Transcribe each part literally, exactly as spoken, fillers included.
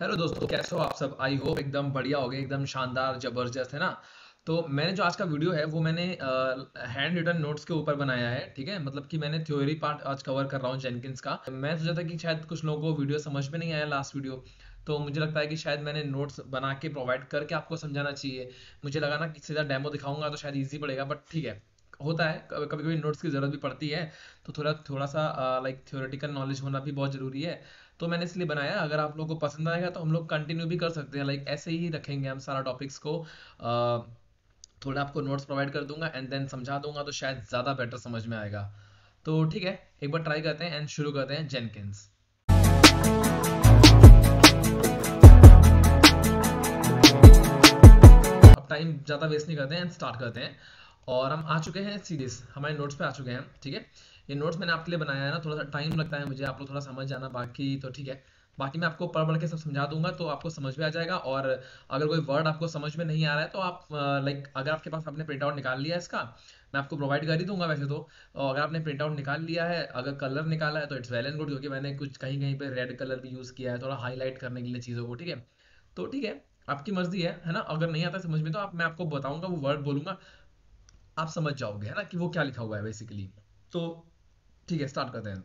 Hello दोस्तों, कैसे हो आप सब। आई होप एकदम बढ़िया हो गए, एकदम शानदार जबरदस्त, है ना। तो मैंने जो आज का वीडियो है वो मैंने हैंड रिटन नोट्स के ऊपर बनाया है, ठीक है। मतलब कि मैंने थ्योरी पार्ट आज कवर कर रहा हूँ जेनकिंस का। मैं सोचा था कि शायद कुछ लोगों को वीडियो समझ में नहीं आया लास्ट वीडियो, तो मुझे लगता है कि शायद मैंने नोट्स बना के प्रोवाइड करके आपको समझाना चाहिए। मुझे लगा ना कि सीधा डेमो दिखाऊंगा तो शायद ईजी पड़ेगा, बट ठीक है, होता है कभी कभी नोट्स की जरूरत भी पड़ती है। तो थोड़ा थोड़ा सा लाइक थ्योरेटिकल नॉलेज होना भी बहुत जरूरी है, तो मैंने इसलिए बनाया। अगर आप लोगों को पसंद आएगा तो हम लोग कंटिन्यू भी कर सकते हैं, लाइक ऐसे ही रखेंगे हम सारा टॉपिक्स को। आ, थोड़ा आपको नोट्स प्रोवाइड कर दूंगा एंड देन समझा दूंगा, तो शायद ज़्यादा बेटर समझ में आएगा। तो ठीक है, एक बार ट्राई करते हैं एंड शुरू करते हैं जेनकिंस। अब टाइम ज़्यादा वेस्ट नहीं करते हैं, स्टार्ट करते हैं। और हम आ चुके हैं सीरीज, हमारे नोट्स पे आ चुके हैं, ठीक है। ये नोट्स मैंने आपके लिए बनाया है ना, थोड़ा सा टाइम लगता है मुझे, आप लोग थोड़ा समझ जाना। बाकी तो ठीक है, बाकी मैं आपको पढ़ पढ़ के सब समझा दूंगा, तो आपको समझ में आ जाएगा। और अगर कोई वर्ड आपको समझ में नहीं आ रहा है तो आप लाइक, अगर आपके पास आपने प्रिंट आउट निकाल लिया है इसका, मैं आपको प्रोवाइड कर ही दूंगा वैसे तो। अगर आपने प्रिंट आउट निकाल लिया है, अगर कलर निकाला है तो इट्स वेल एंड गुड, क्योंकि मैंने कुछ कहीं कहीं पर रेड कलर भी यूज़ किया है थोड़ा हाईलाइट करने के लिए चीज़ों को, ठीक है। तो ठीक है, आपकी मर्जी है, है ना। अगर नहीं आता समझ में तो आप, मैं आपको बताऊँगा, वो वर्ड बोलूँगा, आप समझ जाओगे, है ना, कि वो क्या लिखा हुआ है बेसिकली। तो ठीक है, स्टार्ट करते हैं।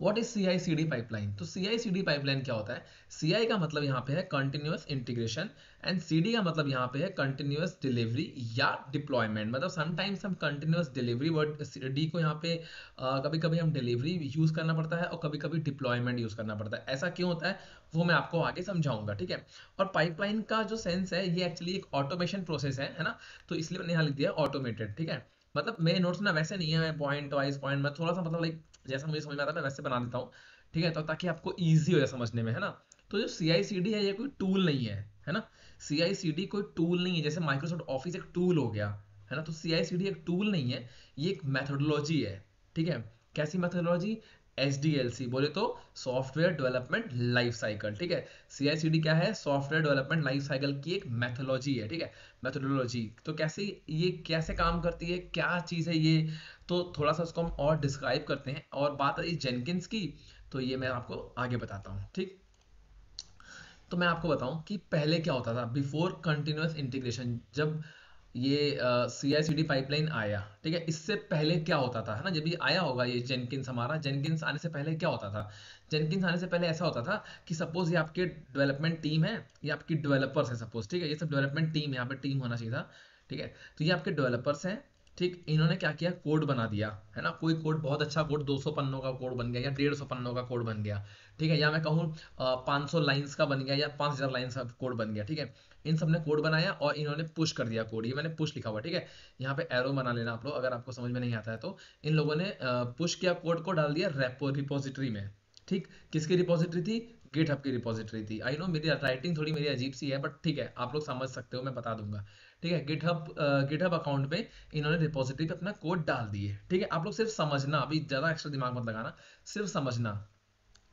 What is C I C D pipeline. तो C I C D pipeline क्या होता है। सी आई का मतलब यहाँ पे है continuous integration and C D का मतलब यहाँ पे है कंटिन्यूस डिलीवरी या डिप्लॉयमेंट। मतलब समटाइम्स हम कंटिन्यूस डिलीवरी वर्ड डी को यहाँ पे आ, कभी कभी हम डिलीवरी यूज करना पड़ता है और कभी कभी डिप्लॉयमेंट यूज करना पड़ता है। ऐसा क्यों होता है वो मैं आपको आगे समझाऊंगा, ठीक है। और पाइपलाइन का जो सेंस है, ये एक्चुअली एक ऑटोमेशन प्रोसेस है, है ना। तो इसलिए मैंने यहाँ लिख दिया ऑटोमेटेड, ठीक है। मतलब मेरे नोट्स ना वैसे नहीं है, मैं पॉइंट वाइज पॉइंट में थोड़ा सा मतलब लाइक जैसा मुझे समझ में आता है मैं वैसे बना देता हूँ, ठीक है, तो ताकि आपको ईजी हो जाए समझने में, है ना। तो जो सी आई सी डी है ये कोई टूल नहीं है, है ना। सी आई सी डी कोई टूल नहीं है, जैसे माइक्रोसॉफ्ट ऑफिस एक टूल हो गया, है ना। तो सी आई सी डी एक टूल नहीं है, ये एक मैथोडोलॉजी है, ठीक है। कैसी methodology, S D L C बोले तो सॉफ्टवेयर डेवलपमेंट लाइफ साइकिल, ठीक है। सी आई सी डी क्या है, सॉफ्टवेयर डेवलपमेंट लाइफ साइकिल की एक मैथोलॉजी है, ठीक है, मैथोडोलॉजी। तो कैसे ये कैसे काम करती है, क्या चीज़ है ये, तो थोड़ा सा उसको हम और डिस्क्राइब करते हैं। और बात रही जेनकिंस की, तो ये मैं आपको आगे बताता हूँ, ठीक। तो मैं आपको बताऊँ कि पहले क्या होता था, बिफोर कंटिन्यूस इंटीग्रेशन, जब ये सी आई सी डी पाइपलाइन आया, ठीक है, इससे पहले क्या होता था, है ना। जब ये आया होगा ये जेनकिंस हमारा, जेनकिंस आने से पहले क्या होता था, जेनकिंस आने से पहले ऐसा होता था कि सपोज ये आपके डेवलपमेंट टीम है, ये आपकी डेवलपर्स है सपोज, ठीक है, ये सब डेवलपमेंट टीम, यहाँ पे टीम होना चाहिए था, ठीक है। तो ये आपके डेवलपर्स हैं, ठीक। इन्होंने क्या किया, कोड बना दिया, है ना। कोई कोड बहुत अच्छा कोड, दो सौ पन्नों का कोड बन गया या डेढ़ सौ पन्नों का कोड बन गया, ठीक है, या मैं कहूँ पाँच सौ लाइंस का बन गया या पाँच हज़ार लाइंस का कोड बन गया, ठीक है। इन सब ने कोड बनाया और इन्होंने पुश कर दिया कोड, ये मैंने पुश लिखा हुआ, ठीक है। यहाँ पे एरो बना लेना आप लोग, अगर आपको समझ में नहीं आता है तो। इन लोगों ने पुश किया कोड को, डाल दिया रेपो रिपोजिटरी में, ठीक। किसकी रिपोजिटरी थी, गिटहब की रिपोजिटरी थी। आई नो मेरी राइटिंग थोड़ी मेरी अजीब सी है, बट ठीक है, आप लोग समझ सकते हो, मैं बता दूंगा, ठीक है। गिटहब गिटहब अकाउंट पे इन्होंने रिपोजिटरी पे अपना कोड डाल दिए, ठीक है। आप लोग सिर्फ समझना, अभी ज्यादा एक्स्ट्रा दिमाग मत लगाना, सिर्फ समझना,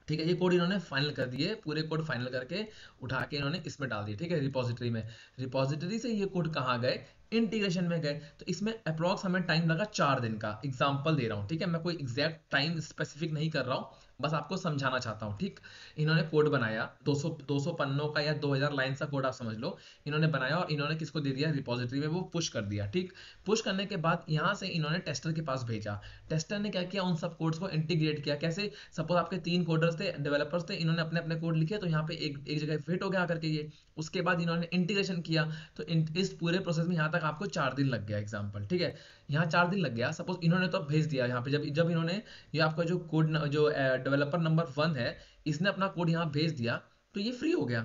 ठीक है। ये कोड इन्होंने फाइनल कर दिए, पूरे कोड फाइनल करके उठा के इन्होंने इसमें डाल दिए, ठीक है, रिपोजिटरी में। रिपोजिटरी से ये कोड कहाँ गए, इंटीग्रेशन में गए। तो इसमें अप्रॉक्स हमें टाइम लगा चार दिन का, एग्जाम्पल दे रहा हूँ, ठीक है। मैं कोई एग्जैक्ट टाइम स्पेसिफिक नहीं कर रहा हूँ, बस आपको समझाना चाहता हूँ, ठीक। इन्होंने कोड बनाया दो सौ पन्नों का या दो हज़ार लाइन का कोड आप समझ लो, इन्होंने बनाया और इन्होंने किसको दे दिया, रिपोजिटरी में, वो पुश कर दिया, ठीक। पुश करने के बाद यहाँ से इन्होंने टेस्टर के पास भेजा। टेस्टर ने क्या किया, उन सब कोड्स को इंटीग्रेट किया। कैसे, सपोज आपके तीन कोडर्स थे, डेवलपर्स थे, इन्होंने अपने अपने कोड लिखे, तो यहाँ पे एक एक जगह फिट हो गया करके ये। उसके बाद इन्होंने इंटीग्रेशन किया। तो इन, इस पूरे प्रोसेस में यहाँ तक आपको चार दिन लग गया, एग्जाम्पल, ठीक है, यहाँ चार दिन लग गया। सपोज इन्होंने तो भेज दिया यहाँ पे, जब जब इन्होंने ये आपका जो कोड, जो डेवलपर नंबर वन है, इसने अपना कोड यहाँ भेज दिया, तो ये फ्री हो गया,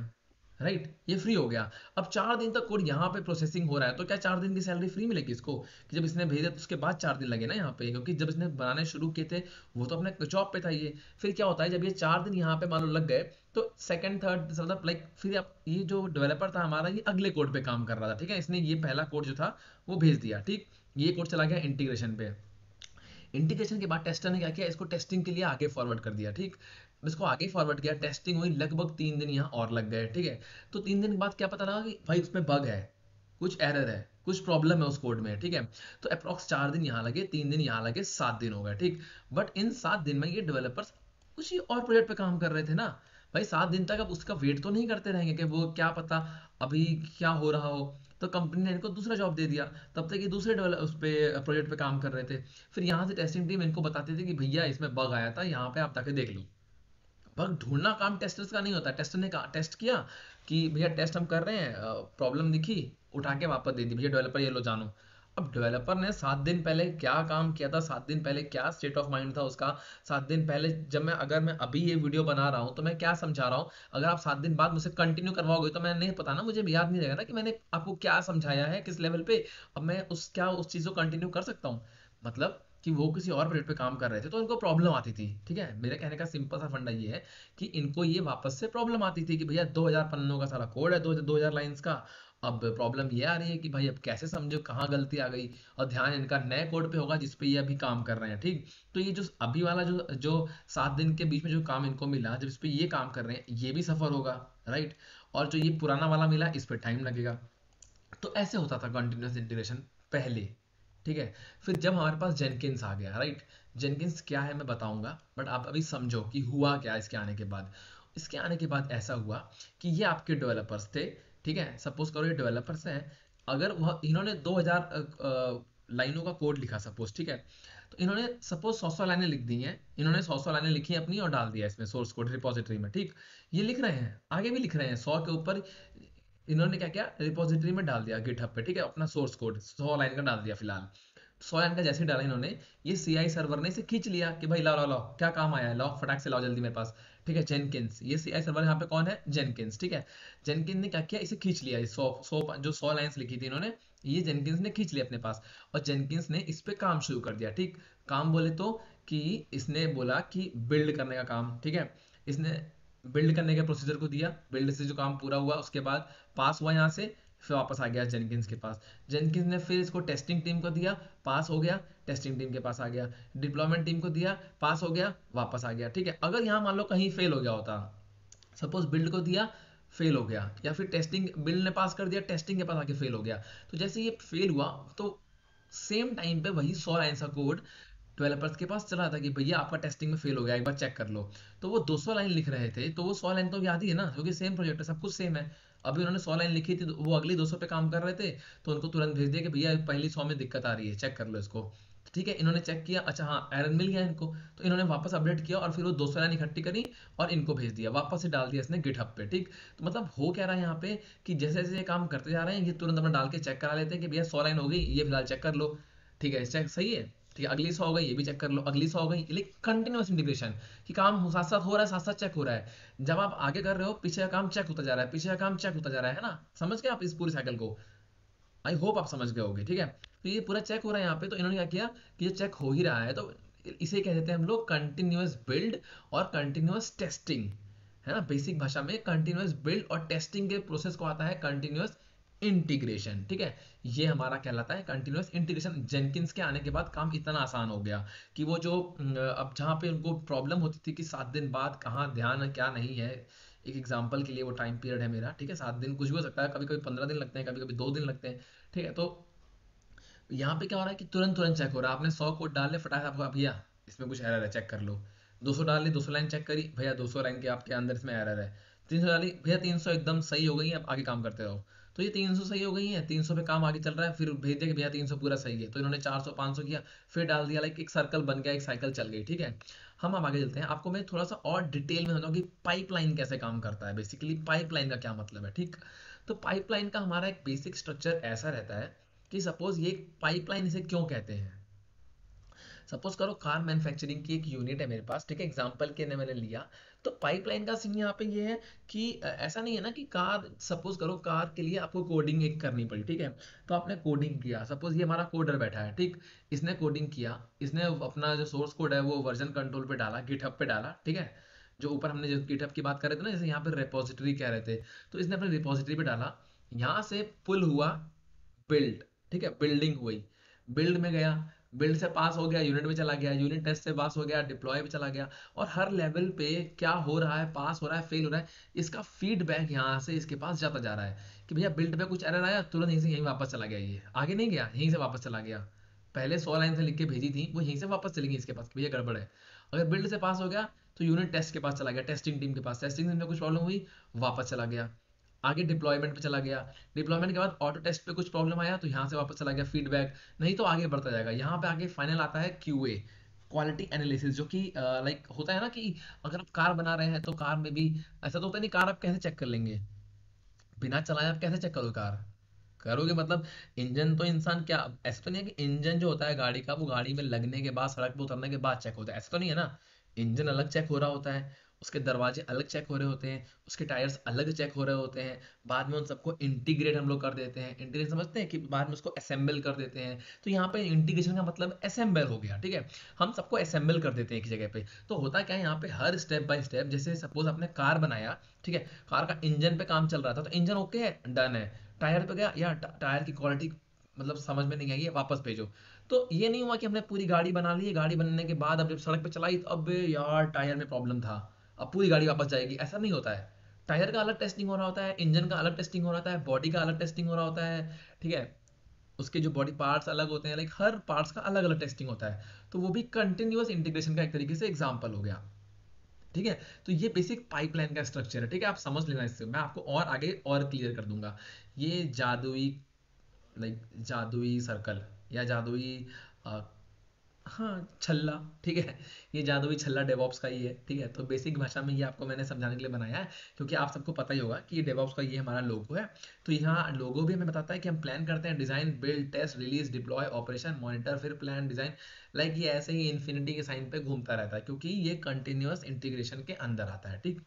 राइट right? ये फ्री हो गया। अब चार दिन तक कोड यहाँ पे प्रोसेसिंग हो रहा है, तो क्या चार दिन की सैलरी फ्री मिलेगी इसको, कि जब इसने भेजा तो उसके बाद चार दिन लगे ना यहाँ पे, क्योंकि जब इसने बनाने शुरू किए थे वो तो अपने जॉब पे था ये। फिर क्या होता है, जब ये चार दिन यहाँ पे मान लो लग गए, तो सेकंड थर्ड मतलब लाइक फिर आप, ये जो डेवलपर था हमारा, ये अगले कोड पे काम कर रहा था, ठीक है। इसने ये पहला कोड जो था वो भेज दिया, ठीक, ये कोड चला गया इंटीग्रेशन पे। इंटीग्रेशन के बाद टेस्टर ने क्या किया, इसको टेस्टिंग के लिए आगे फॉरवर्ड कर दिया, ठीक, इसको आगे फॉरवर्ड किया। टेस्टिंग हुई, लगभग तीन दिन यहाँ और लग गए, ठीक है। तो तीन दिन के बाद क्या पता लगा कि भाई उसमें बग है, कुछ एरर है, कुछ प्रॉब्लम है उस कोड में, ठीक है। तो अप्रॉक्स चार दिन यहाँ लगे, तीन दिन यहाँ लगे, सात दिन हो गए, ठीक। बट इन सात दिन में ये डेवलपर्स कुछ ही और प्रोजेक्ट पे काम कर रहे थे ना, भाई सात दिन तक अब उसका वेट तो नहीं करते रहेंगे कि वो क्या पता अभी क्या हो रहा हो। तो कंपनी ने इनको दूसरा जॉब दे दिया, तब तक ये दूसरे उस पे प्रोजेक्ट पे काम कर रहे थे। फिर यहाँ से टेस्टिंग टीम इनको बताती थी कि भैया इसमें बग आया था, यहाँ पे आप जाके देख लो। बग ढूंढना काम टेस्टर्स का नहीं होता। टेस्टर ने कहा, टेस्ट किया कि भैया टेस्ट हम कर रहे हैं, प्रॉब्लम दिखी, उठा के वापस दे दी, भैया डेवलपर ये लो जानो। अब डेवलपर ने सात दिन पहले क्या काम किया था, सात दिन पहले क्या स्टेट ऑफ माइंड था उसका, सात दिन पहले जब मैं अगर मैं अभी ये वीडियो बना रहा हूँ तो मैं क्या समझा रहा हूँ, अगर आप सात दिन बाद मुझसे कंटिन्यू करवाओगे तो मैं नहीं पता ना, मुझे याद नहीं रहेगा ना कि मैंने आपको क्या समझाया है किस लेवल पे। अब मैं उस क्या उस चीज़ को कंटिन्यू कर सकता हूँ। मतलब कि वो किसी और प्रोजेक्ट पे काम कर रहे थे तो इनको प्रॉब्लम आती थी। ठीक है, मेरे कहने का सिंपल सा फंडा ये है कि इनको ये वापस से प्रॉब्लम आती थी कि भैया दो हजार पन्नों का सारा कोड है, दो हजार लाइन्स का। अब प्रॉब्लम ये आ रही है कि भाई अब कैसे समझो कहाँ गलती आ गई, और ध्यान इनका नए कोड पे होगा जिस पे ये अभी काम कर रहे हैं। ठीक, तो ये जो अभी वाला जो जो सात दिन के बीच में जो काम इनको मिला जब इस पे ये काम कर रहे हैं, ये भी सफर होगा, राइट। और जो ये पुराना वाला मिला इस पे टाइम लगेगा। तो ऐसे होता था कंटिन्यूस इंटीग्रेशन पहले। ठीक है, फिर जब हमारे पास जेनकिंस आ गया, राइट। जेनकिंस क्या है मैं बताऊंगा, बट आप अभी समझो कि हुआ क्या इसके आने के बाद। इसके आने के बाद ऐसा हुआ कि ये आपके डेवलपर्स थे, ठीक है, सपोज करो ये डेवलपर्स हैं। अगर वह इन्होंने दो हजार लाइनों का कोड लिखा सपोज, ठीक है, तो इन्होंने सपोज सौ सौ लाइनें लिख दी हैं, इन्होंने सौ सौ लाइनें लिखी हैं अपनी और डाल दिया इसमें सोर्स कोड रिपोजिटरी में। ठीक, ये लिख रहे हैं, आगे भी लिख रहे हैं, सौ के ऊपर इन्होंने क्या क्या रिपोजिटरी में डाल दिया गिटहब पे। ठीक है, अपना सोर्स कोड सौ लाइन का डाल दिया, फिलहाल सौ लाइन का जैसे डाला इन्होंने, ये सी आई सर्वर ने इसे खींच लिया कि भाई लाओ लाओ लाओ क्या काम आया है, लाओ फटाक से लाओ जल्दी मेरे पास। ठीक है, जेनकिंस, ये सी आई सर्वर यहाँ पे कौन है, जेनकिंस। ठीक है, जेनकिंस ने क्या किया, इसे खींच लिया, सौ सौ जो सौ लाइन्स लिखी थी इन्होंने, ये जेनकिंस ने खींच लिया अपने पास, और जेनकिंस ने इस पे काम शुरू कर दिया। ठीक, काम बोले तो कि इसने बोला कि बिल्ड करने का काम, ठीक है, इसने बिल्ड करने के प्रोसीजर को दिया, बिल्ड से जो काम पूरा हुआ उसके बाद पास हुआ यहाँ से, फिर वापस आ गया जेनकिंस के पास। जेनकिंस ने फिर इसको टेस्टिंग टीम को दिया, पास हो गया, टेस्टिंग टीम के पास आ गया, डिप्लॉयमेंट टीम को दिया, पास हो गया, वापस आ गया। ठीक है, अगर यहाँ मान लो कहीं फेल हो गया होता, सपोज बिल्ड को दिया फेल हो गया, या फिर टेस्टिंग बिल्ड ने पास कर दिया, टेस्टिंग के पास आके फेल हो गया, तो जैसे ये फेल हुआ तो सेम टाइम पे वही सौ लाइन का कोड डेवलपर्स के पास चला था कि भैया आपका टेस्टिंग में फेल हो गया, एक बार चेक कर लो। तो वो दो सौ लाइन लिख रहे थे, तो वो सौ लाइन तो याद ही है ना, क्योंकि सेम प्रोजेक्ट है, सब कुछ सेम है। अभी उन्होंने सौ लाइन लिखी थी, वो अगली दो सौ पे काम कर रहे थे, तो उनको तुरंत भेज दिया कि भैया पहली सौ में दिक्कत आ रही है, चेक कर लो इसको। ठीक है, इन्होंने चेक किया, अच्छा हाँ एरर मिल गया इनको, तो इन्होंने वापस अपडेट किया और फिर वो दो सौ लाइन इकट्ठी करी और इनको भेज दिया, वापस से डाल दिया इसने गिटहब पे। ठीक, तो मतलब हो क्या रहा है यहाँ पे कि जैसे जैसे ये काम करते जा रहे हैं, ये तुरंत अपना डाल के चेक करा लेते हैं कि भैया सौ लाइन हो गई, ये फिलहाल चेक कर लो। ठीक है, चेक सही है, ठीक है, अगली सौ हो गई, ये भी चेक कर लो, अगली सौ हो गई। लेकिन कंटिन्यूअस इंटीग्रेशन कि काम साथ साथ हो रहा है, साथ साथ चेक हो रहा है। जब आप आगे कर रहे हो, पीछे का काम चेक होता जा रहा है, पीछे का काम चेक होता जा रहा है, है ना। समझ गए आप इस पूरी साइकिल को, आई होप आप समझ गए होगे। ठीक है, तो ये पूरा चेक हो रहा है यहाँ पे। तो इन्होंने क्या किया कि ये चेक हो ही रहा है, तो इसे कह देते हैं हम लोग कंटिन्यूअस बिल्ड और कंटिन्यूअस टेस्टिंग, है ना। बेसिक भाषा में कंटिन्यूअस बिल्ड और टेस्टिंग के प्रोसेस को आता है कंटिन्यूअस इंटीग्रेशन। ठीक है, ये हमारा कहलाता है कंटिन्यूअस इंटीग्रेशन। जेनकिंस के आने के बाद काम इतना आसान हो गया कि वो जो अब जहाँ पे उनको प्रॉब्लम होती थी कि सात दिन बाद कहाँ ध्यान है क्या नहीं है, एक एग्जांपल के लिए वो टाइम पीरियड है मेरा, ठीक है, सात दिन कुछ भी हो सकता है, कभी कभी पंद्रह दिन लगते हैं, कभी कभी दो दिन लगते हैं। ठीक है, तो यहाँ पे क्या हो रहा है कि तुरंत तुरंत चेक हो रहा है। आपने सौ कोड डाले, फटाफट आपको भैया इसमें कुछ एरर है, चेक कर लो। दो सौ डाले, दो सौ लाइन चेक करी, भैया दो सौ लाइन के आपके अंदर इसमें एरर है। तीन सौ डाली, भैया तीन सौ एकदम सही हो गई है, आप आगे काम करते रहो। तो ये तीन सौ सही हो गई है, तीन सौ पे काम आगे चल रहा है, फिर भेज दिया कि भैया तीन सौ पूरा सही है, तो इन्होंने चार सौ पाँच सौ किया, फिर डाल दिया। लाइक एक सर्कल बन गया, एक साइकिल चल गई। ठीक है, हम अब आगे चलते हैं। आपको मैं थोड़ा सा और डिटेल में बताऊँ कि पाइपलाइन कैसे काम करता है, बेसिकली पाइपलाइन का क्या मतलब है। ठीक, तो पाइपलाइन का हमारा एक बेसिक स्ट्रक्चर ऐसा रहता है कि सपोज ये पाइपलाइन इसे क्यों कहते हैं। सपोज करो कार मैन्युफैक्चरिंग की एक यूनिट है मेरे पास, ठीक है, एग्जांपल के ने मैंने लिया। तो पाइपलाइन का सीन यहाँ पे ये है कि ऐसा नहीं है ना कि कार, सपोज करो कार के लिए आपको कोडिंग एक करनी पड़ी, ठीक है, तो आपने कोडिंग किया। सपोज ये हमारा कोडर बैठा है, ठीक, इसने कोडिंग किया, इसने अपना जो सोर्स कोड है वो वर्जन कंट्रोल पे डाला, गिटहब पे डाला। ठीक है, जो ऊपर हमने जो गिटहब की बात कर रहे थे ना, जैसे यहाँ पे रिपोजिटरी कह रहे थे, तो इसने अपने रिपोजिटरी पे डाला, यहाँ से पुल हुआ बिल्ड, ठीक है, बिल्डिंग हुई, बिल्ड में गया, बिल्ड से पास हो गया, यूनिट में चला गया, यूनिट टेस्ट से पास हो गया, डिप्लॉय में चला गया, और हर लेवल पे क्या हो रहा है, पास हो रहा है, फेल हो रहा है, इसका फीडबैक यहाँ से इसके पास जाता जा रहा है कि भैया बिल्ड पे कुछ एरर आया, तुरंत यहीं से यहीं वापस चला गया, ये आगे नहीं गया, यहीं से वापस चला गया। पहले सौ लाइन से लिख के भेजी थी, वो यहीं से वापस चली गई इसके पास, भैया गड़बड़ है। अगर बिल्ड से पास हो गया तो यूनिट टेस्ट के पास चला गया, टेस्टिंग टीम के पास। टेस्टिंग टीम में कुछ प्रॉब्लम हुई, वापस चला गया। आगे डिप्लॉयमेंट पे चला गया, डिप्लॉयमेंट के बाद ऑटो टेस्ट पे कुछ प्रॉब्लम आया तो यहाँ से वापस चला गया फीडबैक, नहीं तो आगे बढ़ता जाएगा। यहाँ पे आगे फाइनल आता है क्यूए, क्वालिटी एनालिसिस, जो कि लाइक होता है ना कि अगर आप कार बना रहे हैं तो कार में भी ऐसा तो होता नहीं, कार आप कैसे चेक कर लेंगे, बिना चलाए आप कैसे चेक करोगे कार, करोगे मतलब इंजन तो इंसान क्या, ऐसा तो नहीं है कि इंजन जो होता है गाड़ी का वो गाड़ी में लगने के बाद, सड़क पर उतरने के बाद चेक होता है, ऐसा तो नहीं है ना। इंजन अलग चेक हो रहा होता है, उसके दरवाजे अलग चेक हो रहे होते हैं, उसके टायर्स अलग चेक हो रहे होते हैं, बाद में उन सबको इंटीग्रेट हम लोग कर देते हैं। इंटीग्रेट समझते हैं कि बाद में उसको असेंबल कर देते हैं, तो यहाँ पे इंटीग्रेशन का मतलब असेंबल हो गया, ठीक है, हम सबको असेंबल कर देते हैं एक जगह पे। तो होता क्या है यहाँ पे, हर स्टेप बाय स्टेप, जैसे सपोज आपने कार बनाया, ठीक है, कार का इंजन पे काम चल रहा था तो इंजन ओके है, डन है, टायर पे गया या टायर की क्वालिटी मतलब समझ में नहीं आई है, वापस भेजो। तो ये नहीं हुआ कि हमने पूरी गाड़ी बना ली, गाड़ी बनने के बाद अब जब सड़क पे चलाई तो अब यार टायर में प्रॉब्लम था, अब पूरी गाड़ी वापस जाएगी, ऐसा नहीं होता है। टायर का अलग टेस्टिंग हो रहा होता है, इंजन का अलग टेस्टिंग हो रहा होता है, बॉडी का अलग टेस्टिंग हो रहा होता है, ठीक है, उसके जो बॉडी पार्ट्स अलग होते हैं, लाइक हर पार्ट्स का अलग अलग टेस्टिंग होता है। तो वो भी कंटिन्यूअस इंटीग्रेशन का एक तरीके से एग्जाम्पल हो गया, ठीक है। तो ये बेसिक पाइपलाइन का स्ट्रक्चर है, ठीक है, आप समझ लेना इससे, मैं आपको और आगे और क्लियर कर दूंगा। ये जादुई लाइक जादुई सर्कल या जादुई हाँ छल्ला, ठीक है, ये जादुई छल्ला डेवॉप्स का ही है, ठीक है। तो बेसिक भाषा में ये आपको मैंने समझाने के लिए बनाया है, क्योंकि आप सबको पता ही होगा कि ये डेवॉप्स का ये हमारा लोगो है। तो यहाँ लोगो भी हमें बताता है कि हम प्लान करते हैं, design, build, test, release, deploy, operation, monitor, फिर प्लान, डिजाइन, लाइक ये ऐसे ही इन्फिनिटी के साइन पे घूमता रहता है, क्योंकि ये कंटिन्यूअस इंटीग्रेशन के अंदर आता है, ठीक।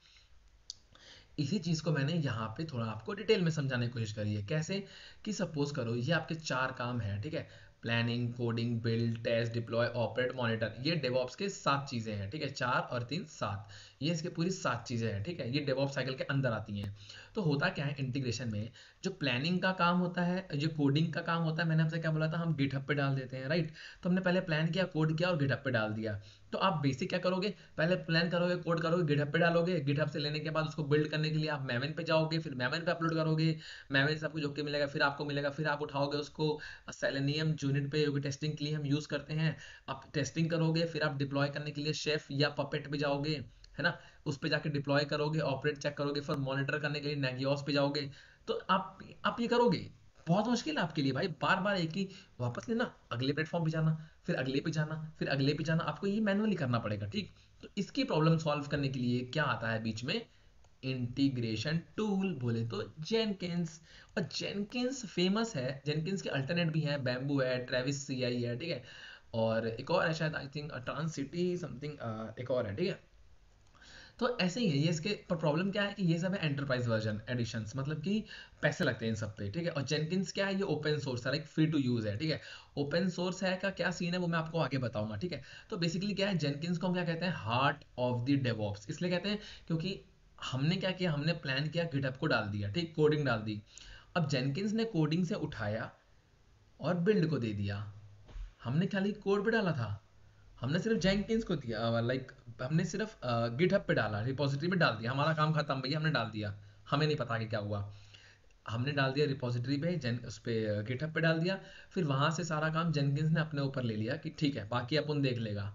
इसी चीज को मैंने यहाँ पे थोड़ा आपको डिटेल में समझाने की कोशिश करी है, कैसे कि सपोज करो ये आपके चार काम है, ठीक है, planning, coding, build, test, deploy, operate, monitor, ये डेवॉप्स के सात चीजें हैं, ठीक है, चार और तीन सात, ये इसके पूरी सात चीजें हैं, ठीक है, ये डेवॉप्स साइकिल के अंदर आती हैं। तो होता क्या है इंटीग्रेशन में, जो प्लानिंग का काम होता है, जो कोडिंग का काम होता है, मैंने आपसे क्या बोला था, हम गिटहब पे डाल देते हैं, राइट। तो हमने पहले प्लान किया, कोड किया और गिटहब पे डाल दिया। तो आप बेसिक क्या करोगे, पहले प्लान करोगे, कोड करोगे, गिटहब पे डालोगे, गिटहब से लेने के बाद उसको बिल्ड करने के लिए आप मेवन पे जाओगे, फिर मेवन पे अपलोड करोगे, मेवन से आपको जो कि मिलेगा फिर आपको मिलेगा, फिर आप उठाओगे उसको सेलेनियम यूनिट पे, जो कि टेस्टिंग के लिए हम यूज करते हैं, आप टेस्टिंग करोगे, फिर आप डिप्लॉय करने के लिए शेफ या पपेट पे जाओगे, है ना, उस पे जाके डिप्लॉय करोगे, ऑपरेट चेक करोगे, फिर मॉनिटर करने के लिए नागियोस पे जाओगे। तो आप आप ये करोगे, बहुत मुश्किल है आपके लिए भाई, बार बार एक ही वापस लेना, अगले प्लेटफॉर्म पे जाना, फिर अगले पे जाना, फिर अगले पे जाना, आपको ये मैनुअली करना पड़ेगा, ठीक। तो इसकी प्रॉब्लम सॉल्व करने के लिए क्या आता है बीच में, इंटीग्रेशन टूल, बोले तो जेनकिंस। और जेनकिंस फेमस है, जेनकिंस के अल्टरनेट भी है, बैम्बू है, ट्रेविस सी आई है, ठीक है, और एक और है शायद, I think trans city something एक और है, ठीक है। तो ऐसे ही है ये, इसके पर प्रॉब्लम क्या है कि ये सब है एंटरप्राइज वर्जन एडिशंस, मतलब कि पैसे लगते हैं इन सब पे, ठीक है। और जेनकिंस क्या है, ये ओपन सोर्स है, लाइक फ्री टू यूज है, ठीक है, ओपन सोर्स है का क्या सीन है वो मैं आपको आगे बताऊंगा, ठीक है। तो बेसिकली क्या है, जेनकिंस को हम क्या कहते हैं, हार्ट ऑफ द डेवॉप्स, इसलिए कहते हैं क्योंकि हमने क्या किया, हमने प्लान किया, गिटहब को डाल दिया, ठीक, कोडिंग डाल दी, अब जेनकिंस ने कोडिंग से उठाया और बिल्ड को दे दिया, हमने खाली कोड पे डाला था, हमने सिर्फ जेनकिंस को दिया, लाइक हमने सिर्फ गिटहब पे डाला, रिपोजिटरी में डाल दिया, हमारा काम खत्म भैया, हमने डाल दिया, हमें नहीं पता कि क्या हुआ, हमने डाल दिया रिपोजिटरी पे, जेन उस पर गिटहब पे डाल दिया, फिर वहां से सारा काम जेनकिंस ने अपने ऊपर ले लिया कि ठीक है बाकी अपन देख लेगा,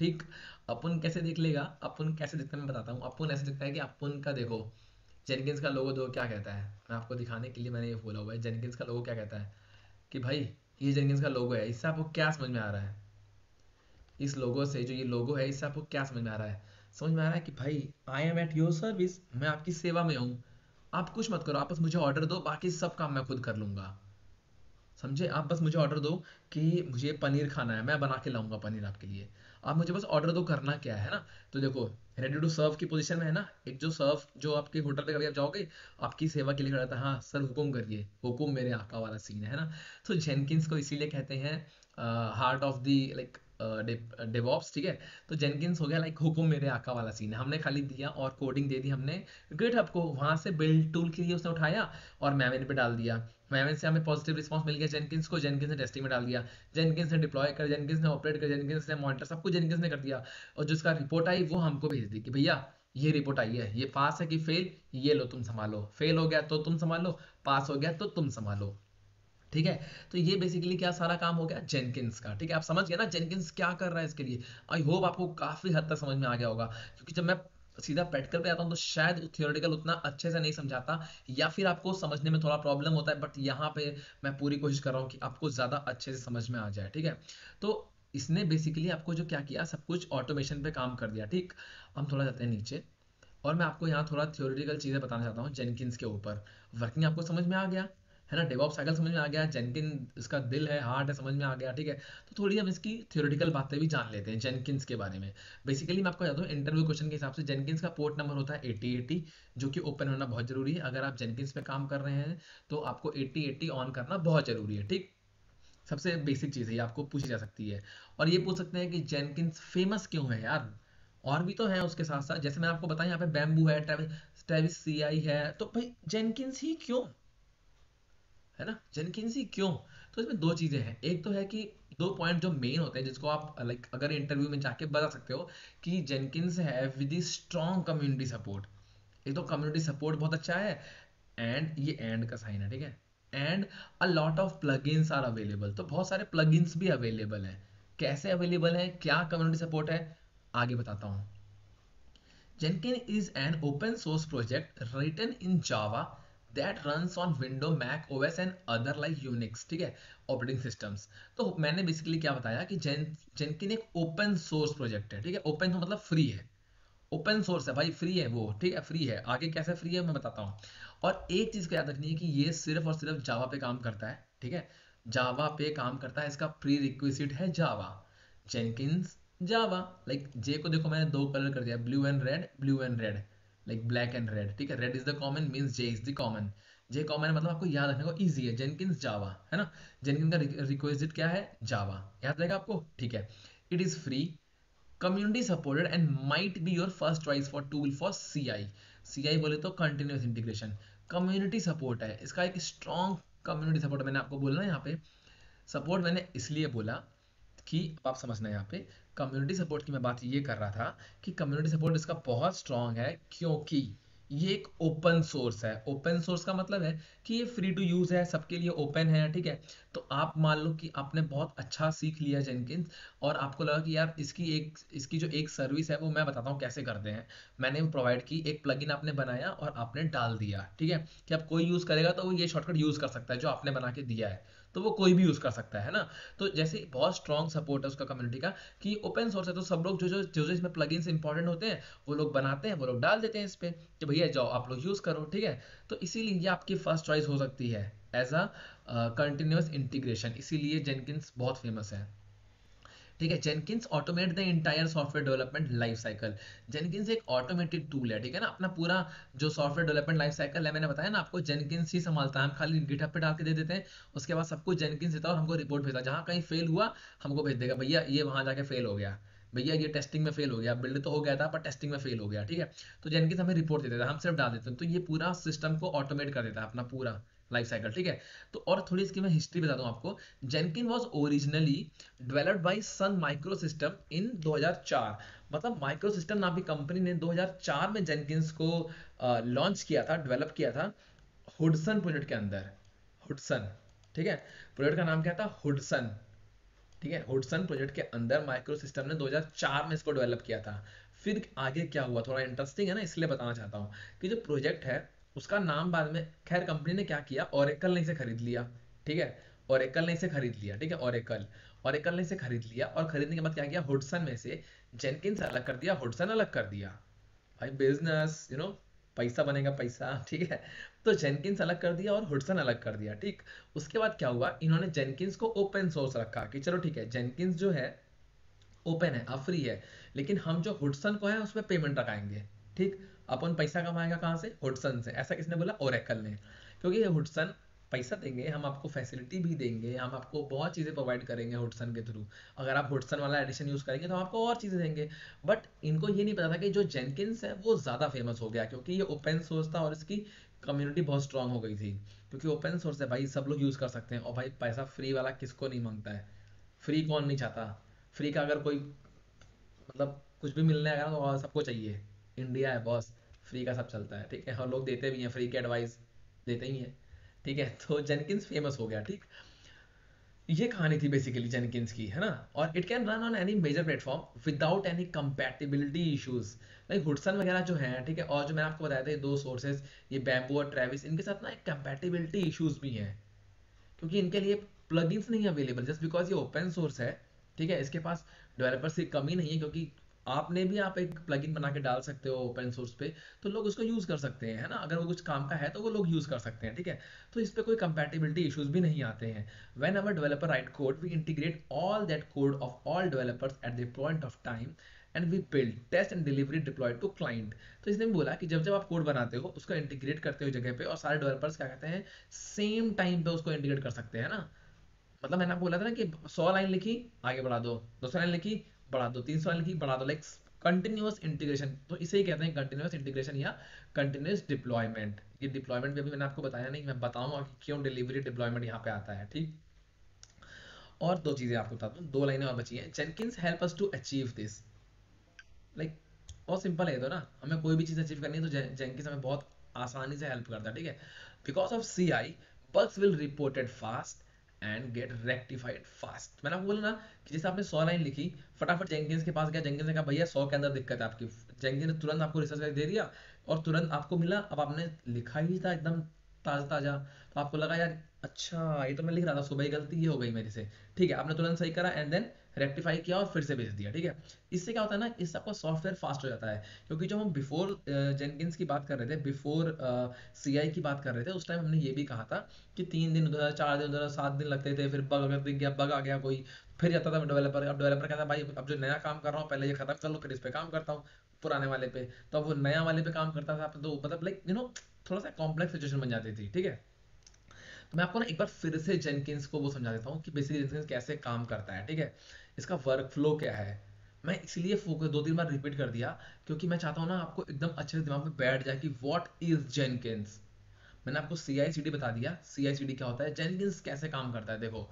ठीक। अपन कैसे देख लेगा, अपन कैसे दिखता है मैं बताता हूँ, अपन ऐसे दिखता है कि अपन का देखो जेनकिंस का लोगो दो क्या कहता है, मैं आपको दिखाने के लिए मैंने ये बोला हुआ है, जेनकिंस का लोगो क्या कहता है कि भाई ये जेनकिंस का लोगो है, इससे आपको क्या समझ में आ रहा है, इस लोगो से जो ये लोगो है इससे आपको क्या समझ में आ रहा है, समझ में आ रहा है कि भाई I am at your service, मैं आपकी सेवा में हूँ, आप कुछ मत करो, आप बस मुझे ऑर्डर दो, बाकी सब काम मैं खुद कर लूंगा, समझे, आप बस मुझे ऑर्डर दो कि मुझे पनीर खाना है, मैं बना के लाऊंगा पनीर आपके लिए, आप मुझे बस ऑर्डर दो, करना क्या है ना। तो देखो रेडी टू सर्व की पोजीशन में है ना, एक जो सर्व जो आपके होटल पे कभी आप जाओगे आपकी सेवा के लिए खड़ा था, हाँ सर हुकुम करिए, हुकुम मेरे आका वाला सीन है ना। तो जेनकिंस को इसीलिए कहते हैं heart of the like DevOps, ठीक है। तो जेनकिंस हो गया लाइक हुकुम मेरे आका वाला सीन है, हमने खाली दिया और कोडिंग दे दी हमने गिटहब को, वहां से बिल्ड टूल के लिए उसने उठाया और मेवन पे डाल दिया, मेवन से हमें पॉजिटिव रिस्पांस मिल गया जेनकिंस को, जेनकिंस ने टेस्टिंग में डाल दिया, जेनकिंस ने डिप्लॉय कर, जेनकिंस ने ऑपरेट कर, जेनकिंस ने मॉनिटर, सब कुछ जेनकिंस ने कर दिया, और जिसका रिपोर्ट आई वो हमको भेज दी कि भैया ये रिपोर्ट आई है, ये पास है कि फेल, ये लो तुम संभालो, फेल हो गया तो तुम संभालो, पास हो गया तो तुम संभालो, ठीक है। तो ये बेसिकली क्या सारा काम हो गया जेनकिंस का। ठीक है, आप समझ गए ना जेनकिंस क्या कर रहा है इसके लिए। आई होप आपको काफी हद तक समझ में आ गया होगा, क्योंकि जब मैं सीधा प्रैक्टिकल पे आता हूँ तो शायद थियोरेटिकल उतना अच्छे से नहीं समझाता या फिर आपको समझने में थोड़ा प्रॉब्लम होता है, बट यहाँ पे मैं पूरी कोशिश कर रहा हूँ कि आपको ज्यादा अच्छे से समझ में आ जाए। ठीक है, तो इसने बेसिकली आपको जो क्या किया, सब कुछ ऑटोमेशन पे काम कर दिया। ठीक, हम थोड़ा जाते हैं नीचे और मैं आपको यहाँ थोड़ा थियोरेटिकल चीजें बताना चाहता हूँ जेनकिंस के ऊपर। वर्किंग आपको समझ में आ गया है ना, डेवऑप्स साइकिल समझ में आ गया, जेनकिंस इसका दिल है, हार्ट है, समझ में आ गया। ठीक है, तो थोड़ी हम इसकी थ्योरेटिकल बातें भी जान लेते हैं जेनकिंस के बारे में। बेसिकली मैं आपको बता दूं, इंटरव्यू क्वेश्चन के हिसाब से जेनकिंस का पोर्ट नंबर होता है एटी एटी, जो कि ओपन होना बहुत जरूरी है। अगर आप जेनकिंस पे काम कर रहे हैं तो आपको एटी एटी ऑन करना बहुत जरूरी है। ठीक, सबसे बेसिक चीज है, आपको पूछी जा सकती है। और ये पूछ सकते हैं कि जेनकिंस फेमस क्यों है यार, और भी तो है उसके साथ साथ, जैसे मैंने आपको बताया यहाँ पे बैम्बू है, ट्रेविस सीआई है, तो भाई जेनकिंस ही क्यों, है ना, जेनकिंस ही क्यों। तो इसमें दो चीजें हैं, एक तो है कि दो पॉइंट जो मेन होते हैं जिसको आप लाइक अगर इंटरव्यू में जाके बता सकते हो कि जेनकिंस है विद स्ट्रांग कम्युनिटी सपोर्ट। एक तो कम्युनिटी सपोर्ट बहुत अच्छा है, एंड ये एंड का साइन है। ठीक है, and a lot of plugins are available, तो बहुत सारे प्लगइन्स भी अवेलेबल हैं। कैसे अवेलेबल है, क्या कम्युनिटी सपोर्ट है, आगे बताता हूँ। Jenkins is an open source project written in Java That runs on Windows, Mac O S and other like Unix, ठीक है, ऑपरेटिंग सिस्टम्स। तो मैंने बेसिकली क्या बताया कि जेनकिन एक ओपन सोर्स प्रोजेक्ट है। ठीक है, ओपन तो मतलब फ्री है, ओपन सोर्स है भाई, फ्री है वो। ठीक है, फ्री है, आगे कैसे फ्री है मैं बताता हूँ। और एक चीज को याद रखनी है कि ये सिर्फ और सिर्फ जावा पे काम करता है। ठीक है, जावा पे काम करता है, इसका प्री रिक्विजिट है जावा। जेनकिंस जावा, लाइक जे को देखो मैंने दो कलर कर दिया, blue and red, blue and red Like black and red, ठीक है, red is the common means J is the common, J common मतलब आपको याद रखने को easy है। Jenkins Java है ना, Jenkins का requisite क्या है, Java, याद रहेगा आपको। ठीक है, it is free, community supported and might be your first choice for tool for C I, C I बोले तो continuous integration, community support है, इसका एक strong community support। मैंने आपको बोला ना यहाँ पे support, मैंने इसलिए बोला कि आप समझना यहाँ पे कम्युनिटी सपोर्ट की मैं बात ये कर रहा था कि कम्युनिटी सपोर्ट इसका बहुत स्ट्रांग है, क्योंकि ये एक ओपन सोर्स है। ओपन सोर्स का मतलब है कि ये फ्री टू यूज है, सबके लिए ओपन है। ठीक है, तो आप मान लो कि आपने बहुत अच्छा सीख लिया जेनकिंस और आपको लगा कि यार इसकी एक इसकी जो एक सर्विस है वो मैं बताता हूँ कैसे करते हैं, मैंने वो प्रोवाइड की, एक प्लगइन आपने बनाया और आपने डाल दिया। ठीक है, कि आप कोई यूज करेगा तो वो ये शॉर्टकट यूज कर सकता है जो आपने बना के दिया है, तो वो कोई भी यूज कर सकता है ना। तो जैसे बहुत स्ट्रॉन्ग सपोर्ट है उसका कम्युनिटी का कि ओपन सोर्स है, तो सब लोग जो जो जो इसमें प्लगइन्स इंपॉर्टेंट होते हैं वो लोग बनाते हैं, वो लोग डाल देते हैं इस पे कि भैया जाओ आप लोग यूज करो। ठीक है, तो इसीलिए ये आपकी फर्स्ट चॉइस हो सकती है एज अ कंटिन्यूअस इंटीग्रेशन, इसीलिए जेनकिंस बहुत फेमस है। ठीक है, Jenkins automate the entire software development life cycle, Jenkins एक ऑटोमेटेड टूल है। ठीक है ना, अपना पूरा जो सॉफ्टवेयर डेवलपमेंट लाइफ साइकिल है, मैंने बताया ना आपको, जेनकिंस ही संभालता है। हम खाली गिटहब पे डाल के दे देते हैं, उसके बाद सबको जेनकिंस देता है और हमको रिपोर्ट भेजता है, जहाँ कहीं फेल हुआ हमको भेज देगा, भैया ये वहाँ जाके फेल हो गया, भैया ये टेस्टिंग में फेल हो गया, बिल्ड तो हो गया था पर टेस्टिंग में फेल हो गया। ठीक है, तो जेनकिंस हमें रिपोर्ट दे देता है, हम सिर्फ डाल देते हैं, तो ये पूरा सिस्टम को ऑटोमेट कर देता है अपना पूरा लाइफ साइकिल। ठीक है, तो और थोड़ी इसकी मैं हिस्ट्री बता दूं आपको। Jenkin was originally developed by Sun microsystem in दो हज़ार चार, मतलब माइक्रोसिस्टम नाम की कंपनी ने दो हज़ार चार में जेनकिंस को लॉन्च किया था, डेवलप किया था हुडसन प्रोजेक्ट के अंदर। हुडसन, ठीक है, प्रोजेक्ट का नाम क्या था, हुडसन। ठीक है, हुडसन प्रोजेक्ट के अंदर माइक्रोसिस्टम ने दो हज़ार चार में इसको डेवलप किया था। फिर आगे क्या हुआ, थोड़ा इंटरेस्टिंग है ना, इसलिए बताना चाहता हूँ कि जो प्रोजेक्ट है उसका नाम बाद में, खैर कंपनी ने क्या किया, ओरेकल ने इसे खरीद लिया। ठीक है, ओरेकल ने इसे खरीद लिया। ठीक है, ओरेकल ओरेकल ने इसे खरीद लिया और खरीदने के बाद क्या किया, हुडसन में से जेनकिंस अलग कर दिया, हुडसन अलग कर दिया। भाई बिजनेस, यू नो, पैसा बनेगा पैसा। ठीक है, तो जेनकिंस अलग कर दिया और हुडसन अलग कर दिया। ठीक, उसके बाद क्या हुआ, इन्होंने जेनकिंस को ओपन सोर्स रखा कि चलो ठीक है, जेनकिंस जो है ओपन है, फ्री है, लेकिन हम जो हुडसन को है उसमें पेमेंट लगाएंगे। ठीक, अपन पैसा कमाएगा कहाँ से, हुडसन से। ऐसा किसने बोला, ओरेकल ने, क्योंकि हुडसन पैसा देंगे, हम आपको फैसिलिटी भी देंगे, हम आपको बहुत चीजें प्रोवाइड करेंगे हुडसन के थ्रू, अगर आप हुडसन वाला एडिशन यूज करेंगे तो आपको और चीजें देंगे। बट इनको ये नहीं पता था कि जो जेनकिंस है वो ज्यादा फेमस हो गया, क्योंकि ये ओपन सोर्स था और इसकी कम्युनिटी बहुत स्ट्रांग हो गई थी, क्योंकि ओपन सोर्स है भाई, सब लोग यूज कर सकते हैं। और भाई पैसा फ्री वाला किसको नहीं मांगता है, फ्री कौन नहीं चाहता, फ्री का अगर कोई मतलब कुछ भी मिलने आएगा तो सबको चाहिए, इंडिया है बॉस, फ्री का सब चलता है। ठीक है, और लोग देते भी हैं, फ्री के एडवाइस देते ही हैं। ठीक है, तो जेनकिंस फेमस हो गया। ठीक, ये कहानी थी बेसिकली जेनकिंस की, है ना। और it can run on any major platform without any compatibility issues, like Hudson वगैरह जो है, ठीक है। और जो मैंने आपको बताया था ये दो सोर्सेज, ये बैम्बू और ट्रेविस, इनके साथ ना एक कंपैटिबिलिटी इश्यूज भी हैं, क्योंकि इनके लिए प्लगइन्स नहीं अवेलेबल जस्ट बिकॉज ये ओपन सोर्स है, ठीक है। इसके पास डेवलपर्स की कमी नहीं है, क्योंकि आपने भी आप एक प्लगइन बना के डाल सकते हो ओपन सोर्स पे, तो लोग उसको यूज कर सकते हैं, है ना। अगर वो कुछ काम का है तो वो लोग यूज कर सकते हैं, ठीक है। तो इस पे कोई कंपैटिबिलिटी इश्यूज भी नहीं आते हैं। When our developer write code we integrate all that code of all developers at the point of time and we build test and delivery deploy to client. तो इसने बोला कि जब जब आप कोड बनाते हो उसको इंटीग्रेट करते हो जगह पे, और सारे डेवलपर्स क्या कहते हैं सेम टाइम पे उसको इंटीग्रेट कर सकते हैं ना। मतलब मैंने आपको बोला था ना कि सौ लाइन लिखी आगे बढ़ा दो, दो सौ लाइन लिखी बढ़ा दो, तीन सौ लाइन लिखी बढ़ा दो, लाइक कंटिन्यूअस इंटीग्रेशन। तो इसे ही कहते हैं कंटिन्यूअस इंटीग्रेशन या कंटिन्यूअस डिप्लॉयमेंट। ये डिप्लॉयमेंट भी अभी मैंने आपको बताया नहीं, मैं बताऊंगा कि क्यों डिलीवरी डिप्लॉयमेंट यहाँ पे आता है, ठीक। और दो चीजें आपको बता दूं, दो लाइनें और बची हैं। Jenkins help us to achieve this, like बहुत सिंपल है तो ना, हमें कोई भी चीज अचीव करनी है तो जेनकिंस हमें बहुत आसानी से हेल्प करता है, ठीक है। Because of C I bugs will reported fast and get rectified fast। मैंने आपको बोला ना कि जैसे आपने सौ लाइन लिखी, फटाफट जेनकिंस के पास गया, जेनकिंस ने कहा भैया सौ के अंदर दिक्कत है आपकी, जेनकिंस ने तुरंत आपको रिसर्च करके दे दिया और तुरंत आपको मिला। अब आपने लिखा ही था एकदम ताजा ताजा, तो आपको लगा यार अच्छा ये तो मैं लिख रहा था सुबह, गलती ये हो गई मेरे से, ठीक है। आपने तुरंत सही करा एंड देन रेक्टिफाई किया और फिर से भेज दिया, ठीक है। इससे क्या होता है ना, इससे आपका सॉफ्टवेयर फास्ट हो जाता है, क्योंकि जो हम बिफोर जेनकिंस की बात कर रहे थे, बिफोर सीआई की बात कर रहे थे, उस टाइम हमने ये भी कहा था कि तीन दिन उधर, चार दिन उधर, सात दिन लगते थे, फिर बग अगर दिख गया, बग आ गया कोई, फिर जाता था डेवलपर। अब डेवलपर कहता भाई अब जो नया काम कर रहा हूँ पहले ये खत्म कर लो फिर इस पर काम करता हूँ पुराने वाले पे, तो वो नया वाले पे काम करता था, तो मतलब लाइक यू नो थोड़ा सा कॉम्प्लेक्स सिचुएशन बन जाती थी, ठीक है। तो मैं आपको ना एक बार फिर से जेनकिंस को वो समझा देता हूँ कि बेसिकली जेनकिंस कैसे काम करता है, ठीक है। इसका वर्क फ्लो क्या है, मैं इसलिए फोकस दो तीन बार रिपीट कर दिया क्योंकि मैं चाहता हूँ ना आपको एकदम अच्छे से दिमाग में बैठ जाए कि व्हाट इज जेनकिंस। मैंने आपको सी आई सी डी बता दिया, सी आई सी डी क्या होता है, जेनकिंस कैसे काम करता है। देखो,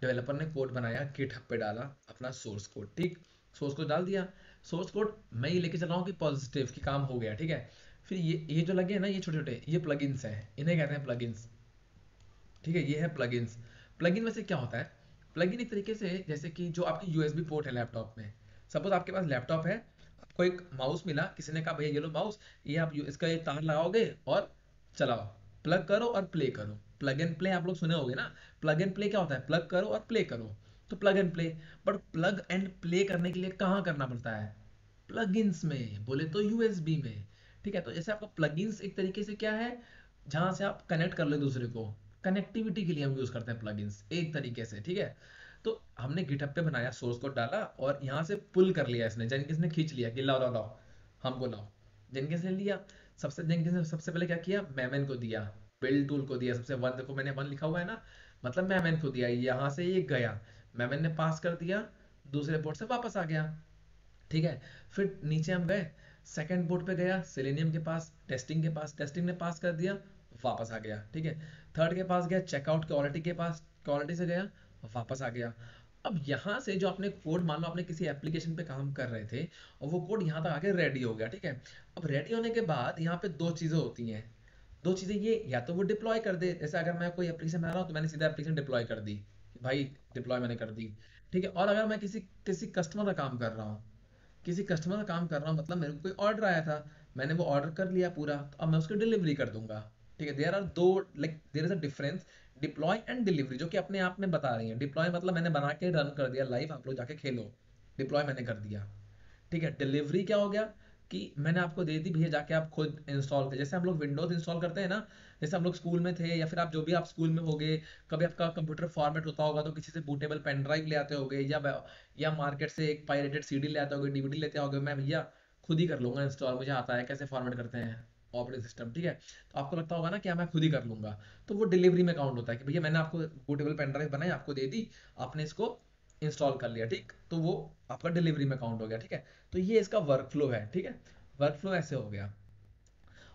डेवलपर ने कोड बनाया, गिटहब पे डाला अपना सोर्स कोड, ठीक, सोर्स कोड डाल दिया, सोर्स कोड मैं ये लेके चल रहा हूँ कि पॉजिटिव की काम हो गया, ठीक है। फिर ये ये जो लगे हैं ना ये छोटे छोटे, ये प्लगइन्स हैं, इन्हें कहते हैं प्लगइन्स, ठीक है। ये है प्लगइन्स। प्लगइन वैसे क्या होता है, प्लगइन एक तरीके से जैसे कि जो आपकी यूएसबी पोर्ट है लैपटॉप में, सपोज आपके पास लैपटॉप है, आपको एक माउस मिला, किसी ने कहा भैया ये लो माउस, ये आप इसका ये तार लगाओगे और चलाओ, प्लग करो और प्ले करो, प्लग एंड प्ले आप लोग सुने होंगे ना। प्लग एंड प्ले क्या होता है, प्लग करो और प्ले करो, तो plug and play. But plug and play करने के लिए कहाँ करना पड़ता है, प्लगइन्स में, बोले तो यूएसबी में, ठीक है। तो जैसे आपका प्लगइन्स एक तरीके से क्या है, जहां से आप कनेक्ट कर लो दूसरे को, कनेक्टिविटी के लिए हम यूज करते हैं प्लगइन्स एक तरीके से, ठीक है। तो हमने गिटहब पे बनाया, सोर्स कोड डाला और यहाँ से पुल कर लिया इसने, जेनकिंस ने खींच लिया कि लाओ लाओ लाओ हमको लाओ, जेनकिंस ने लिया। सबसे जेनकिंस ने सबसे पहले क्या किया, मेवन को दिया, बिल्ड टूल को दिया सबसे, वन, देखो मैंने वन लिखा हुआ है ना, मतलब मेवन को दिया, यहाँ से ये गया, मेवन ने पास कर दिया, दूसरे पोर्ट से वापस आ गया, ठीक है। फिर नीचे हम गए, सेकेंड पोर्ट पे गया, सेलेनियम के पास, टेस्टिंग के पास, टेस्टिंग ने पास कर दिया, वापस आ गया, ठीक है। थर्ड के पास गया, चेकआउट क्वालिटी के पास, क्वालिटी से गया, वापस आ गया। अब यहाँ से जो आपने कोड, मान लो आपने किसी एप्लीकेशन पे काम कर रहे थे और वो कोड यहाँ तक आके रेडी हो गया, ठीक है। अब रेडी होने के बाद यहाँ पे दो चीजें होती हैं, दो चीजें ये, या तो वो डिप्लॉय कर दे, जैसे अगर मैं कोई एप्लीकेशन बना रहा हूँ तो मैंने सीधा एप्लीकेशन डिप्लॉय कर दी, भाई डिप्लॉय मैंने कर दी, ठीक है। और अगर मैं किसी किसी कस्टमर का काम कर रहा हूँ, किसी कस्टमर का काम कर रहा हूँ मतलब मेरे को कोई ऑर्डर आया था, मैंने वो ऑर्डर कर लिया पूरा, तो अब मैं उसकी डिलीवरी कर दूंगा, ठीक है। देयर आर दो, like there is a difference, deploy and delivery, जो कि अपने आप में बता रही है। डिप्लॉय मतलब मैंने बना के रन कर दिया लाइव, आप लोग जाके खेलो, डिप्लॉय मैंने कर दिया, ठीक है। डिलीवरी क्या हो गया कि मैंने आपको दे दी, भैया जाके आप खुद इंस्टॉल कर, जैसे हम लोग विंडोज इंस्टॉल करते हैं ना, जैसे हम लोग स्कूल में थे या फिर आप जो भी आप स्कूल में होगे, कभी आपका कंप्यूटर फॉर्मेट होता होगा तो किसी से बूटेबल पेन ड्राइव ले आते होगे या या मार्केट से एक पायरेटेड सीडी ले आते होगे, डीवीडी लेते होगे, मैं भैया खुद ही कर लूंगा इंस्टॉल, मुझे आता है कैसे फॉर्मेट करते हैं ऑपरेटिंग सिस्टम, ठीक है। तो आपको लगता होगा ना कि मैं खुद ही कर लूंगा, तो वो डिलीवरी में काउंट होता है कि भैया मैंने आपको बूटेबल पेन ड्राइव बनाई, आपको दे दी, आपने इसको इंस्टॉल कर लिया, ठीक, तो वो आपका डिलीवरी में काउंट हो गया, ठीक है। तो ये इसका वर्कफ्लो है, ठीक है। वर्कफ्लो ऐसे हो गया।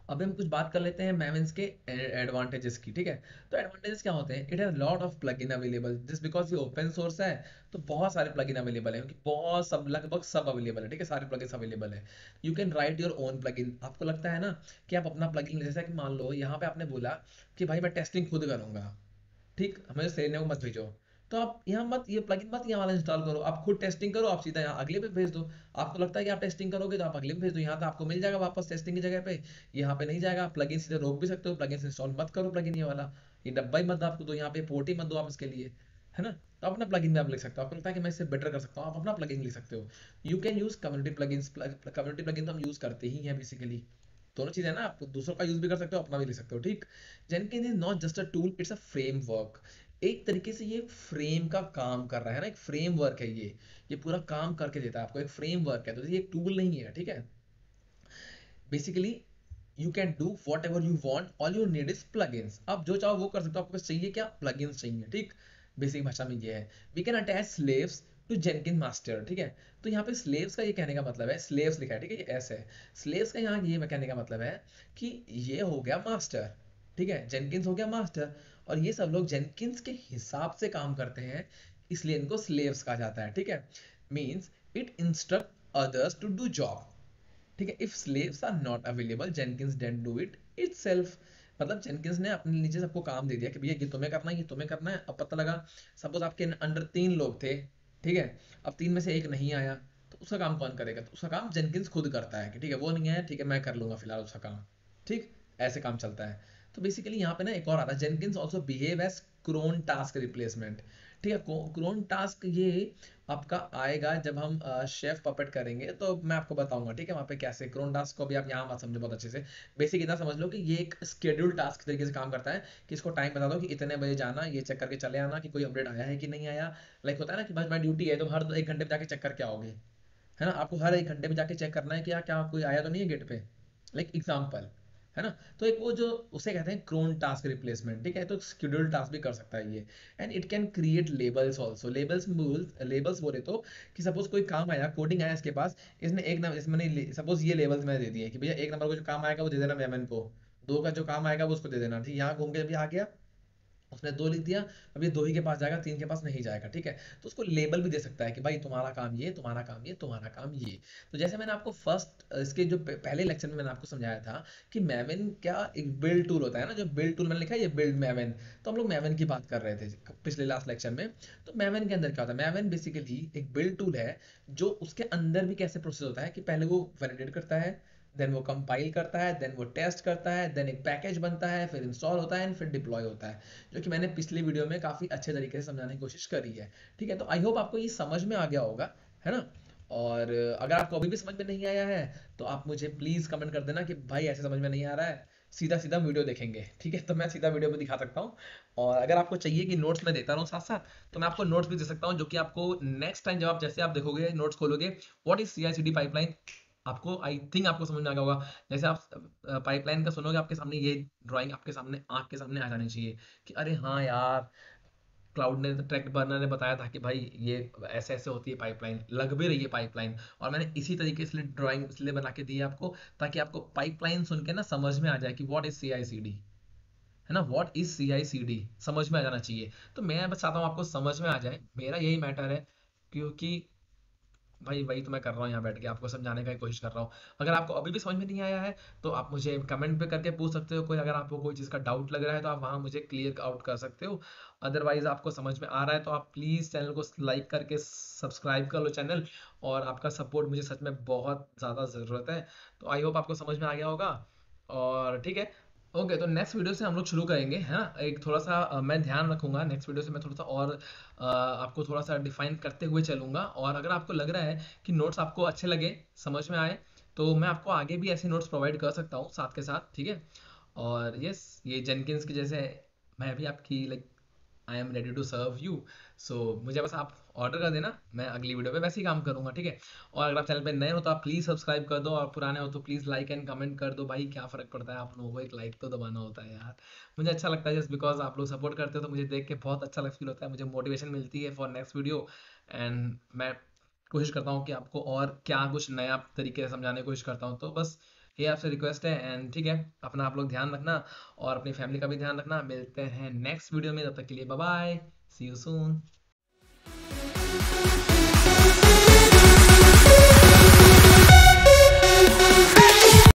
अब हम कुछ बात कर लेते हैं Maven's के एडवांटेजेस की, ठीक है। तो एडवांटेजेस क्या होते हैं, it has lot of plugin available, just because ये ओपन सोर्स है तो बहुत सारे प्लगइन अवेलेबल है, क्योंकि बहुत सब लगभग सब अवेलेबल है, ठीक है, सारे प्लगइन अवेलेबल है। You can write your own plugin. आपको लगता है ना कि आप अपना प्लगइन, जैसा कि मान लो यहाँ पे आपने बोला कि भाई मैं टेस्टिंग खुद करूंगा, ठीक, हमें Selenium मत भेजो, तो आप यहाँ मत ये प्लगइन मत यहाँ वाला इंस्टॉल करो, आप खुद टेस्टिंग करो, आप सीधा यहाँ अगले पे भेज दो। आपको लगता है कि आप टेस्टिंग करोगे तो आप अगले पे भेज दो, यहाँ तो आपको मिल जाएगा वापस टेस्टिंग की जगह पे, यहाँ पे नहीं जाएगा। प्लगइन सीधे रोक भी सकते हो, प्लगइन इंस्टॉल मत करो, प्लगइन ये वाला ये डब्बा ही मत आपको दो, यहाँ पे पोर्ट ही मत दो आप इसके लिए, है ना। तो अपना प्लगइन भी आप लिख सकते हो, आपको लगता है कि मैं इससे बेटर कर सकता हूँ, आप अपना प्लगइन लिख सकते हो। You can use community plugins, community plugin तो हम यूज करते ही हैं बेसिकली, दोनों चीजें ना, आप दूसरों का यूज भी कर सकते हो, अपना भी लिख सकते हो, ठीक। Jenkins is not just a tool, it's a framework. एक तरीके से ये फ्रेम का काम कर रहा है ना, एक फ्रेमवर्क है ये, ये पूरा काम करके देता है आपको, एक फ्रेमवर्क है, तो ये एक टूल नहीं है, ठीक है। Basically you can do whatever you want, all you need is plugins. आप जो चाहो वो कर सकते हो, आपको चाहिए क्या, प्लगइन्स चाहिए, ठीक, बेसिक भाषा में ये है। We can attach slaves to Jenkins master, ठीक है। तो यहाँ पे स्लेव्स का ये कहने का मतलब है, स्लेव्स लिखा है, ठीक है, ये एस है, स्लेव्स का यहाँ ये कहने का मतलब है कि ये हो गया मास्टर, ठीक है, Jenkins हो गया मास्टर, और ये सब लोग Jenkins के हिसाब से काम करते हैं, इसलिए इनको स्लेव्स कहा जाता है, ठीक है। Means it instruct others to do job, ठीक है। If slaves are not available Jenkins then do it itself, मतलब Jenkins ने अपने नीचे सबको काम दे दिया कि भैया ये तुम्हें करना है, ये तुम्हें करना है। अब पता लगा सपोज आपके अंडर तीन लोग थे, ठीक है, अब तीन में से एक नहीं आया तो उसका काम कौन करेगा, तो उसका काम Jenkins खुद करता है कि ठीक है वो नहीं आया, ठीक है मैं कर लूंगा फिलहाल उसका काम, ठीक, ऐसे काम चलता है। तो बेसिकली यहाँ पे ना एक और आता है, Jenkins also behave as cron task replacement, ठीक है। क्रोन टास्क ये आपका आएगा जब हम शेफ पपेट करेंगे तो मैं आपको बताऊंगा, ठीक है, वहाँ पे कैसे क्रोन टास्क को भी आप यहाँ मत समझो बहुत अच्छे से, बेसिक इतना समझ लो कि ये एक स्केड्यूल टास्क तरीके से काम करता है कि इसको टाइम बता दो कि इतने बजे जाना, ये चेक करके चले आना कि कोई अपडेट आया है कि नहीं आया। लाइक होता है ना कि बस मैं ड्यूटी है तो हर एक घंटे में जाके चेक करके आओगे, है ना, आपको हर एक घंटे में जाके चेक करना है कि क्या कोई आया तो नहीं है गेट पे, लाइक एग्जाम्पल, है ना। तो एक वो जो उसे कहते हैं क्रोन टास्क रिप्लेसमेंट, ठीक है, तो शेड्यूल टास्क भी कर सकता है ये। And it can create labels also, labels labels बोले तो कि सपोज कोई काम आया, कोडिंग आया इसके पास, इसने एक नंबर, इसमें सपोज ये लेबल्स मैंने दे दिए कि भैया एक नंबर को जो काम आएगा वो दे देना Maven को, दो का जो काम आएगा वो उसको दे देना, ठीक। यहाँ घूम के अभी आ गया, उसने दो लिख दिया, अब ये दो ही के पास जाएगा, तीन के पास नहीं जाएगा, ठीक है। तो उसको लेबल भी दे सकता है कि भाई तुम्हारा काम ये, तुम्हारा काम ये, तुम्हारा काम ये। तो जैसे मैंने आपको फर्स्ट इसके जो पहले लेक्चर में मैंने आपको समझाया था कि Maven क्या एक बिल्ड टूल होता है ना, जो बिल्ड टूल मैंने लिखा है ये बिल्ड Maven, तो हम लोग Maven की बात कर रहे थे पिछले लास्ट लेक्चर में। तो Maven के अंदर क्या होता है, Maven बेसिकली एक बिल्ड टूल है जो उसके अंदर भी कैसे प्रोसेस होता है कि पहले वो वैलिडेट करता है, देन वो कंपाइल करता है, देन वो टेस्ट करता है, देन एक पैकेज बनता है, फिर इंस्टॉल होता है एंड फिर डिप्लॉय होता है, जो कि मैंने पिछले वीडियो में काफ़ी अच्छे तरीके से समझाने की कोशिश करी है, ठीक है। तो आई होप आपको ये समझ में आ गया होगा, है ना। और अगर आपको अभी भी समझ में नहीं आया है तो आप मुझे प्लीज़ कमेंट कर देना कि भाई ऐसे समझ में नहीं आ रहा है, सीधा सीधा वीडियो देखेंगे, ठीक है, तो मैं सीधा वीडियो में दिखा सकता हूँ। और अगर आपको चाहिए कि नोट्स मैं देता रहूँ साथ साथ, तो मैं आपको नोट्स भी दे सकता हूँ, जो कि आपको नेक्स्ट टाइम जब आप जैसे आप देखोगे नोट्स खोलोगे, what is C I C D pipeline, आपको आई थिंक आपको समझ में आ गया होगा। जैसे आप पाइपलाइन का सुनोगे आपके सामने ये ड्राइंग आपके सामने आंख के सामने आ जानी चाहिए कि अरे हाँ यार, क्लाउड ने ट्रैक बर्नर ने बताया था कि भाई ये ऐसे ऐसे होती है पाइपलाइन, लग भी रही है पाइपलाइन, और मैंने इसी तरीके से ड्राइंग इसलिए बना के दी है आपको ताकि आपको पाइपलाइन सुन के ना समझ में आ जाए कि what is C I C D, है ना, what is C I C D समझ में आ जाना चाहिए। तो मैं बस चाहता हूँ आपको समझ में आ जाए, मेरा यही मैटर है, क्योंकि भाई वही तो मैं कर रहा हूँ यहाँ बैठ के आपको समझाने का कोशिश कर रहा हूँ। अगर आपको अभी भी समझ में नहीं आया है तो आप मुझे कमेंट पे करके पूछ सकते हो, कोई अगर आपको कोई चीज़ का डाउट लग रहा है तो आप वहाँ मुझे क्लियर आउट कर सकते हो। अदरवाइज आपको समझ में आ रहा है तो आप प्लीज़ चैनल को लाइक करके सब्सक्राइब कर लो चैनल, और आपका सपोर्ट मुझे सच में बहुत ज़्यादा ज़रूरत है। तो आई होप आपको समझ में आ गया होगा, और ठीक है ओके okay, तो नेक्स्ट वीडियो से हम लोग शुरू करेंगे, है ना। एक थोड़ा सा आ, मैं ध्यान रखूंगा नेक्स्ट वीडियो से, मैं थोड़ा सा और आ, आपको थोड़ा सा डिफाइन करते हुए चलूंगा। और अगर आपको लग रहा है कि नोट्स आपको अच्छे लगे, समझ में आए, तो मैं आपको आगे भी ऐसे नोट्स प्रोवाइड कर सकता हूँ साथ के साथ, ठीक है। और यस, ये Jenkins की जैसे मैं भी आपकी like I am ready to serve you, so मुझे बस आप ऑर्डर कर देना, मैं अगली वीडियो पे वैसे ही काम करूँगा, ठीक है। और अगर आप चैनल पे नए हो तो आप प्लीज़ सब्सक्राइब कर दो, और पुराने हो तो प्लीज़ लाइक एंड कमेंट कर दो, भाई क्या फ़र्क पड़ता है, आप लोगों को एक लाइक तो दबाना होता है यार, मुझे अच्छा लगता है जस्ट बिकॉज आप लोग सपोर्ट करते हो, तो मुझे देख के बहुत अच्छा फील होता है, मुझे मोटिवेशन मिलती है फॉर नेक्स्ट वीडियो। एंड मैं कोशिश करता हूँ कि आपको और क्या कुछ नया तरीके से समझाने की कोशिश करता हूँ, तो बस ये आपसे रिक्वेस्ट है। एंड ठीक है, अपना आप लोग ध्यान रखना और अपनी फैमिली का भी ध्यान रखना। मिलते हैं नेक्स्ट वीडियो में, तब तक के लिए bye bye, see you soon.